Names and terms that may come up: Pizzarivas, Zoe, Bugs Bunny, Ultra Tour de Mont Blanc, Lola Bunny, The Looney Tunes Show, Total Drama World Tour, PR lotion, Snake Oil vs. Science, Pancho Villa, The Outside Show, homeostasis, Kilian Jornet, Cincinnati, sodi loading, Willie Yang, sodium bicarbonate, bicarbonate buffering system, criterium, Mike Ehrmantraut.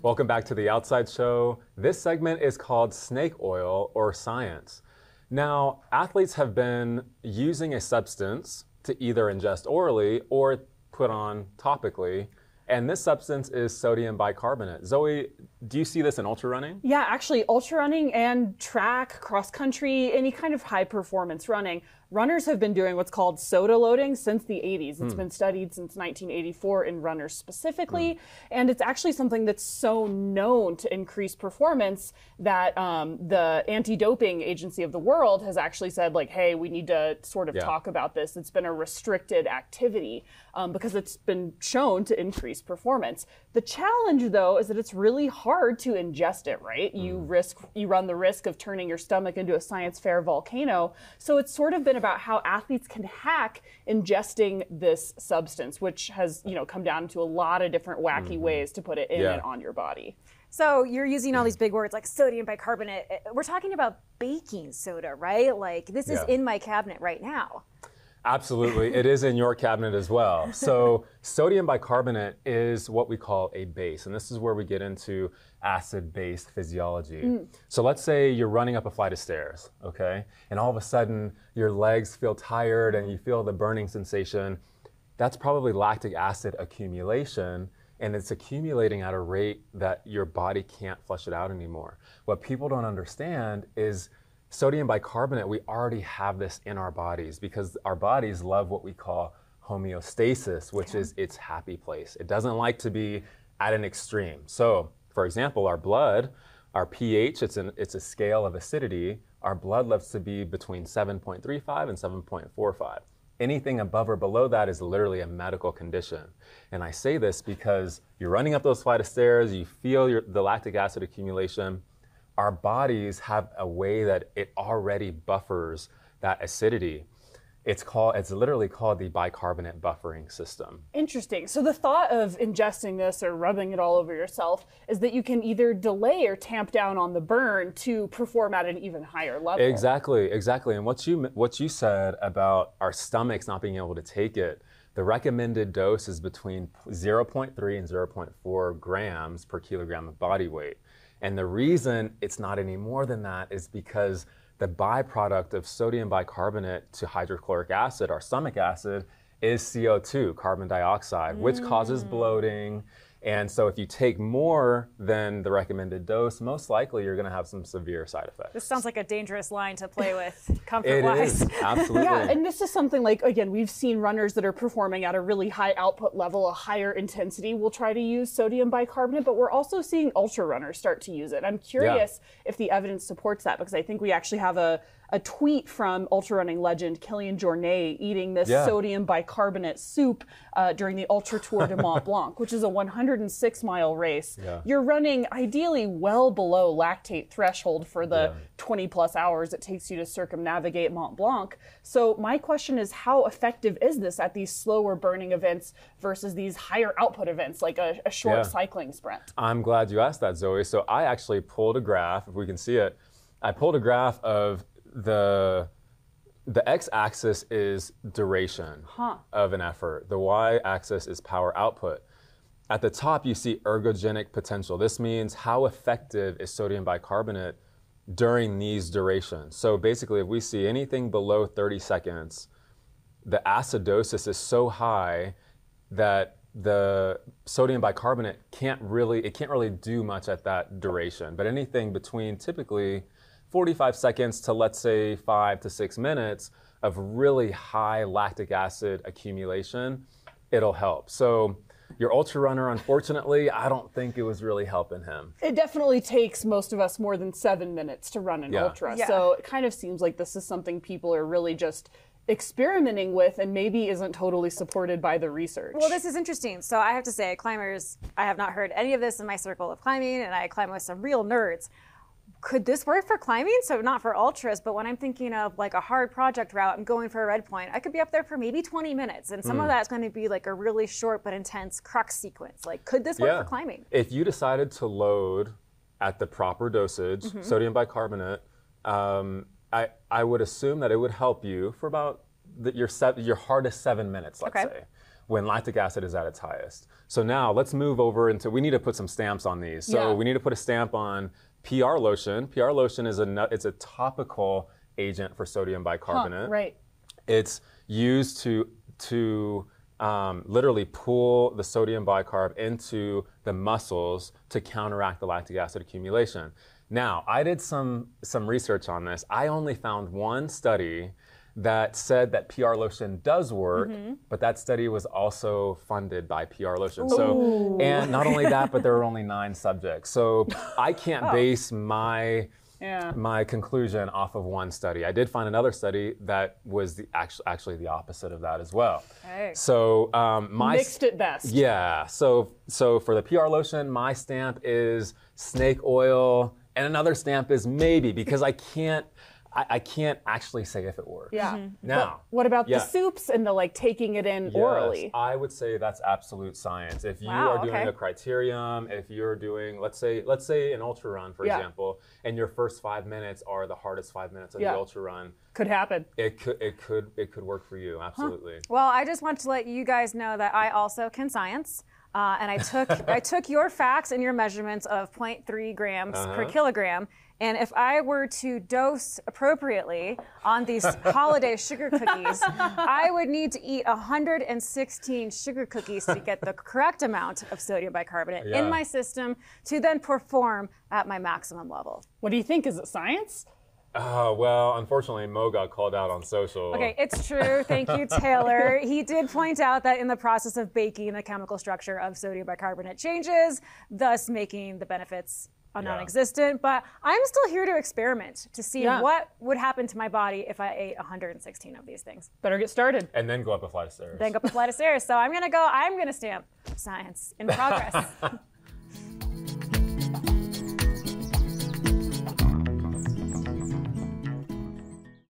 Welcome back to The Outside Show. This segment is called Snake Oil or Science. Now, athletes have been using a substance to either ingest orally or put on topically, and this substance is sodium bicarbonate. Zoe, do you see this in ultra running? Yeah, actually ultra running and track, cross country, any kind of high performance running, runners have been doing what's called soda loading since the 80s. It's been studied since 1984 in runners specifically, and it's actually something that's so known to increase performance that the anti-doping agency of the world has actually said, like, hey, we need to sort of talk about this. It's been a restricted activity because it's been shown to increase performance. The challenge, though, is that it's really hard to ingest it, right? You run the risk of turning your stomach into a science fair volcano. So it's sort of been about how athletes can hack ingesting this substance, which has, you know, come down to a lot of different wacky ways to put it in and on your body. So you're using all these big words like sodium bicarbonate. We're talking about baking soda, right? Like, this is in my cabinet right now. Absolutely. It is in your cabinet as well. So sodium bicarbonate is what we call a base, and this is where we get into acid-base physiology. So let's say you're running up a flight of stairs, okay? And all of a sudden your legs feel tired and you feel the burning sensation. That's probably lactic acid accumulation, and it's accumulating at a rate that your body can't flush it out anymore. What people don't understand is sodium bicarbonate, we already have this in our bodies because our bodies love what we call homeostasis, which is its happy place. It doesn't like to be at an extreme. So, for example, our blood, our pH, it's a scale of acidity. Our blood loves to be between 7.35 and 7.45. Anything above or below that is literally a medical condition. And I say this because you're running up those flight of stairs, you feel the lactic acid accumulation. Our bodies have a way that it already buffers that acidity. It's literally called the bicarbonate buffering system. Interesting. So the thought of ingesting this or rubbing it all over yourself is that you can either delay or tamp down on the burn to perform at an even higher level. Exactly, exactly. And what you said about our stomachs not being able to take it, the recommended dose is between 0.3 and 0.4 grams per kilogram of body weight. And the reason it's not any more than that is because the byproduct of sodium bicarbonate to hydrochloric acid, our stomach acid, is CO2, carbon dioxide, which causes bloating. And so if you take more than the recommended dose, most likely you're going to have some severe side effects. This sounds like a dangerous line to play with comfort-wise. It is, absolutely. Yeah, and this is something, like, again, we've seen runners that are performing at a really high output level, a higher intensity, will try to use sodium bicarbonate, but we're also seeing ultra runners start to use it. I'm curious if the evidence supports that, because I think we actually have a tweet from ultra running legend Kilian Jornet eating this sodium bicarbonate soup during the Ultra Tour de Mont Blanc, which is a 106-mile race. You're running ideally well below lactate threshold for the 20-plus hours it takes you to circumnavigate Mont Blanc. So my question is, how effective is this at these slower burning events versus these higher output events, like a short cycling sprint? I'm glad you asked that, Zoe. So I actually pulled a graph, if we can see it. I pulled a graph of the x-axis is duration of an effort. The y-axis is power output. At the top, you see ergogenic potential. This means how effective is sodium bicarbonate during these durations. So basically, if we see anything below 30 seconds, the acidosis is so high that the sodium bicarbonate can't really do much at that duration. But anything between typically 45 seconds to, let's say, 5 to 6 minutes of really high lactic acid accumulation, it'll help. So your ultra runner, unfortunately, I don't think it was really helping him. It definitely takes most of us more than 7 minutes to run an ultra. So it kind of seems like this is something people are really just experimenting with and maybe isn't totally supported by the research. Well, this is interesting. So I have to say, climbers, I have not heard any of this in my circle of climbing, and I climb with some real nerds. Could this work for climbing? So not for ultras, but when I'm thinking of like a hard project route, I'm going for a red point, I could be up there for maybe 20 minutes. And some of that's going to be like a really short but intense crux sequence. Like, could this work for climbing? If you decided to load at the proper dosage, sodium bicarbonate, I would assume that it would help you for about your hardest 7 minutes, let's say. when lactic acid is at its highest. So now let's move over into, we need to put some stamps on these. So we need to put a stamp on PR lotion. PR lotion is a topical agent for sodium bicarbonate. It's used to literally pull the sodium bicarb into the muscles to counteract the lactic acid accumulation. Now, I did some research on this. I only found one study that said that PR lotion does work, but that study was also funded by PR lotion. So, and not only that, but there were only 9 subjects. So I can't base my my conclusion off of one study. I did find another study that was actually the opposite of that as well. So my mixed at best. So for the PR lotion, my stamp is snake oil, and another stamp is maybe, because I can't actually say if it works. Now, but what about the soups and the like taking it in orally? I would say that's absolute science. If you are doing a criterium, if you're doing, let's say an ultra run, for example, and your first 5 minutes are the hardest 5 minutes of the ultra run. Could happen. It could work for you, absolutely. Well, I just want to let you guys know that I also can science. And I took your facts and your measurements of 0.3 grams per kilogram. And if I were to dose appropriately on these holiday sugar cookies, I would need to eat 116 sugar cookies to get the correct amount of sodium bicarbonate in my system to then perform at my maximum level. What do you think? Is it science? Oh, well, unfortunately, Mo got called out on social. Okay, it's true. Thank you, Taylor. He did point out that in the process of baking, the chemical structure of sodium bicarbonate changes, thus making the benefits non-existent, but I'm still here to experiment to see what would happen to my body if I ate 116 of these things. Better get started. And then go up a flight of stairs. So I'm gonna stamp science in progress.